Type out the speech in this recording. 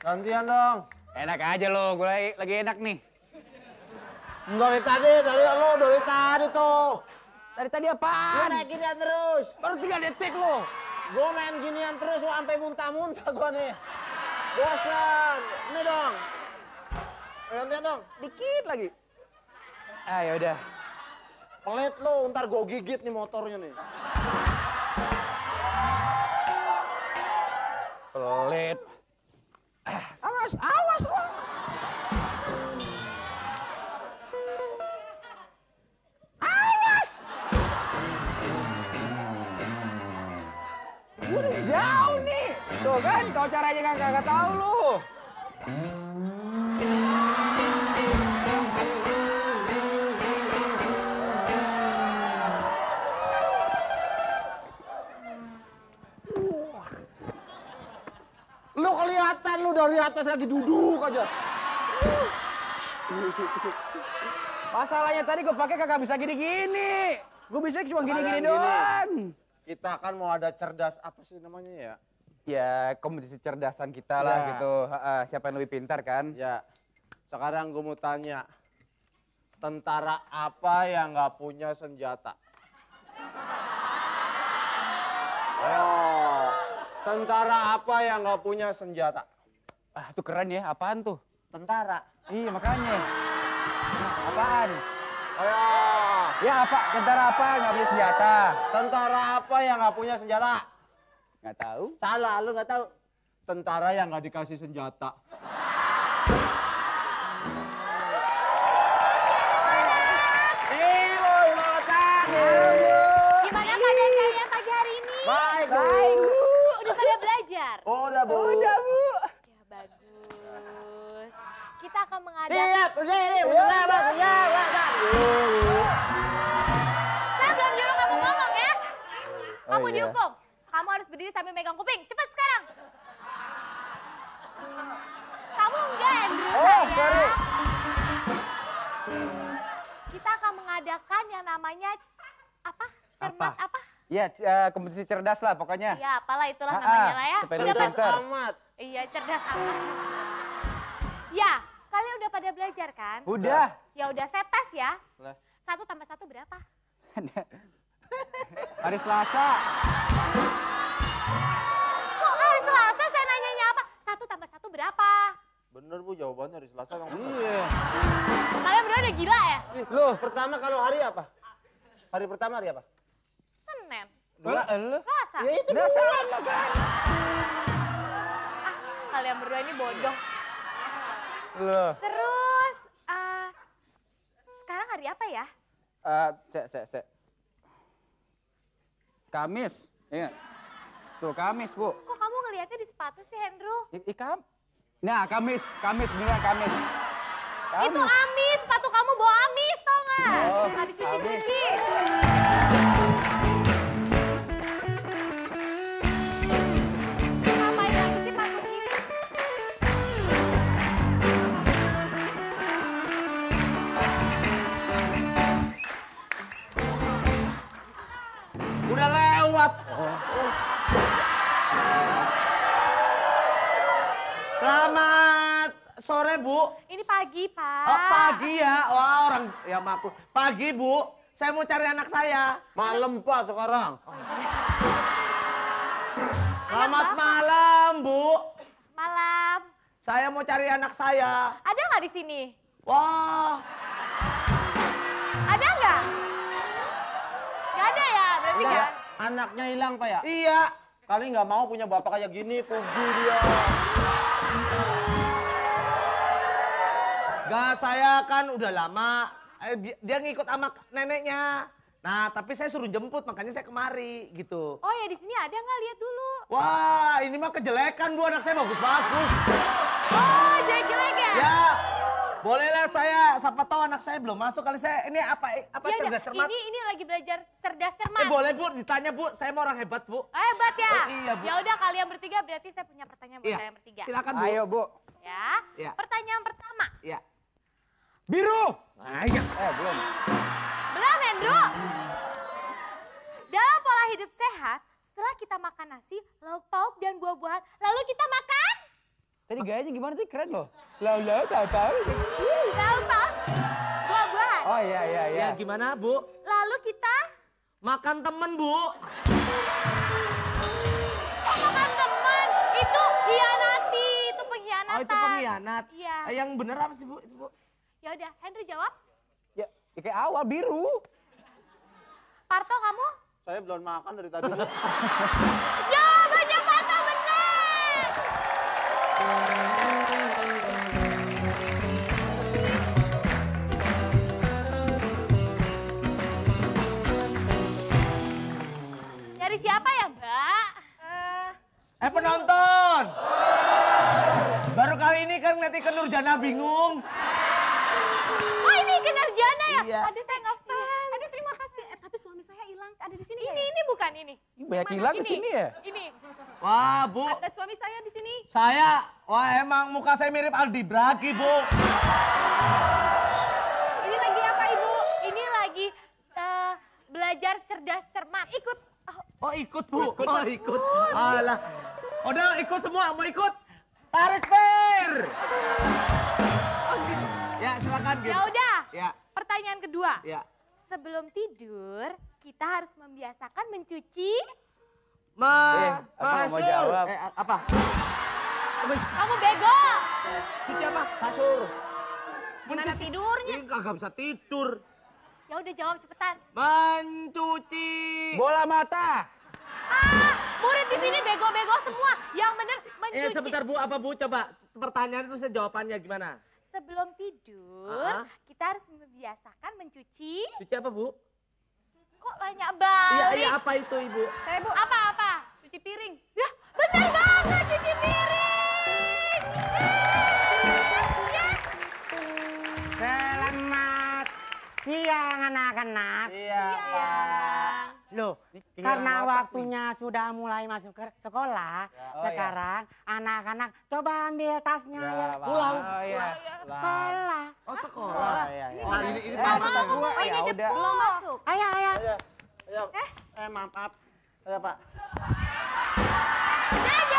Gantian dong. Enak aja lo, gue lagi enak nih. Dari tadi tuh. Dari tadi apaan? Gue naik ginian terus. Baru 3 detik lo. Gue main ginian terus, lo sampai muntah-muntah gue nih. Bosan. Ini dong. Gantian dong. Dikit lagi. Ah yaudah. Pelit lo, ntar gue gigit nih motornya nih. Pelit. Awas lo. Gue udah jauh nih. Tuh kan, kau caranya kagak tahu lu. Lu kelihatan lu dari atas lagi duduk aja. Masalahnya tadi gue pakai kagak bisa gini-gini. Gue bisa cuma gini-gini doang. Kita kan mau ada cerdas, apa sih namanya ya? Ya, kompetisi cerdasan kita lah ya. Gitu. Siapa yang lebih pintar kan? Ya. Sekarang gue mau tanya. Tentara apa yang gak punya senjata? Ayo. Tentara apa yang gak punya senjata? Ah, itu keren ya. Apaan tuh? Tentara. Iya, makanya. Apaan? Ayo. Ya apa? Tentara apa yang nggak punya senjata? Tentara apa yang nggak punya senjata? Nggak tahu. Salah, lu nggak tahu. Tentara yang nggak dikasih senjata. Halo, selamat pagi. Gimana keadaan kalian pagi hari ini? Baik, baik Bu. Udah pada belajar? Udah Bu. Udah Bu. Ya bagus. Kita akan mengadakan. Siap, udah. Kamu dihukum. Kamu harus berdiri sambil megang kuping. Cepat sekarang. Kamu enggak, Andrew. Oh, sorry. Kita akan mengadakan yang namanya apa? Cermat apa? Ya, kompetisi cerdas lah pokoknya. Iya, apalah itulah namanya lah ya. Cerdas amat. Iya, cerdas amat. Ya, kalian udah pada belajar kan? Udah. Ya udah, saya tes ya. 1 tambah 1 berapa? Hari Selasa. Kok hari Selasa saya nanyanya apa? 1 tambah 1 berapa? Bener Bu, jawabannya hari Selasa. Iya. Kalian berdua udah gila ya? Loh, pertama kalau hari apa? Hari pertama hari apa? Senin. Selasa. Ya itu beneran lah kan? Ah, kalian berdua ini bodoh. Loh. Terus, sekarang hari apa ya? Kamis, ingat? Tuh, Kamis, Bu. Kok kamu ngeliatnya di sepatu sih, Hendro? Nah, Kamis, beneran Kamis. Itu amis, sepatu kamu bawa amis, tau nggak? Nggak dicuci-cuci. Ngapain lagi sih sepatu ini? Udah lewat. Selamat sore Bu. Ini pagi Pak. Oh, pagi ya. Wah orang ya maklum. Pagi Bu. Saya mau cari anak saya. Malam Pak sekarang. Selamat malam Bu. Malam. Saya mau cari anak saya. Ada nggak di sini? Wah. Ada nggak? Ada ya, berarti kan? Anaknya hilang, Pak ya? Iya. Kali nggak mau punya bapak kayak gini, puji dia. Gak, saya kan udah lama. Dia ngikut sama neneknya. Nah, tapi saya suruh jemput, makanya saya kemari, gitu. Oh ya, di sini ada nggak? Lihat dulu. Wah, ini mah kejelekan, Bu. Anak saya bagus-bagus. Oh, jelek-jelek ya? Ya. Bolehlah saya, siapa tahu anak saya belum masuk kali saya, ini apa ya, cerdas cermat? Ini lagi belajar cerdas cermat. Boleh Bu, ditanya Bu, saya mau orang hebat Bu. Hebat ya? Oh, iya Bu. Ya udah kalian bertiga berarti saya punya pertanyaan buat kalian bertiga. Silakan Bu. Ayo Bu. Ya. Pertanyaan pertama. Ya. Biru. Ayo. Belum. Belum Hendro. Dalam pola hidup sehat, setelah kita makan nasi, lauk pauk dan buah-buahan, lalu kita makan? Tadi gayanya gimana sih? Keren loh. Lalu tahu-tahu. Buat. Oh iya. Ya gimana, Bu? Lalu kita makan temen, Bu. Kok makan temen? Itu hianati, itu pengkhianatan. Oh, itu pengkhianat. Iya. Yang bener apa sih, Bu? Itu, Bu. Ya udah, Henry jawab. Ya, kayak awal biru. Parto, kamu? Saya belum makan dari tadi. Jawabannya Parto benar. Dari siapa ya, Mbak? Penonton. Baru kali ini kan ngeliat ikan Nurjana bingung. Oh, ini ikan Nurjana ya? Iya. Ada saya ngefans. Ada terima kasih. Tapi suami saya hilang. Ada di sini. Ini bukan ini. Banyak hilang di sini ya? Ini. Wah, Bu. Ada suami saya di sini. Saya, wah emang muka saya mirip Aldi Bragi, Bu. Ini lagi apa, Ibu? Ini lagi belajar cerdas cermat. Ikut. Oh, ikut, Bu. Oh, ikut. Alah. Udah, ikut semua. Mau ikut? Tarik per. Ya, silakan. Ya udah. Ya. Pertanyaan kedua. Ya. Sebelum tidur, kita harus membiasakan mencuci. Aku mau jawab. Apa? Kamu bego. Cuci apa? Kasur. Gimana tidurnya? Ini kagak bisa tidur. Ya udah jawab cepetan. Mencuci bola mata. Murid di sini bego-bego semua. Yang bener mencuci. Sebentar, Bu, apa, Bu? Coba pertanyaan itu jawabannya gimana? Sebelum tidur, kita harus membiasakan mencuci. Cuci apa, Bu? Kok banyak banget? Iya, apa itu, Ibu? Saya, Bu. Apa? Cuci piring. Ya, bener banget, cuci piring. Selamat siang, anak-anak. Siang. Loh, karena waktunya sudah mulai masuk ke sekolah, sekarang anak-anak coba ambil tasnya ya. Pulang. Sekolah. Oh, sekolah. Ini tanda gue. Ya udah. Ayo. Maaf. Ayo, Pak.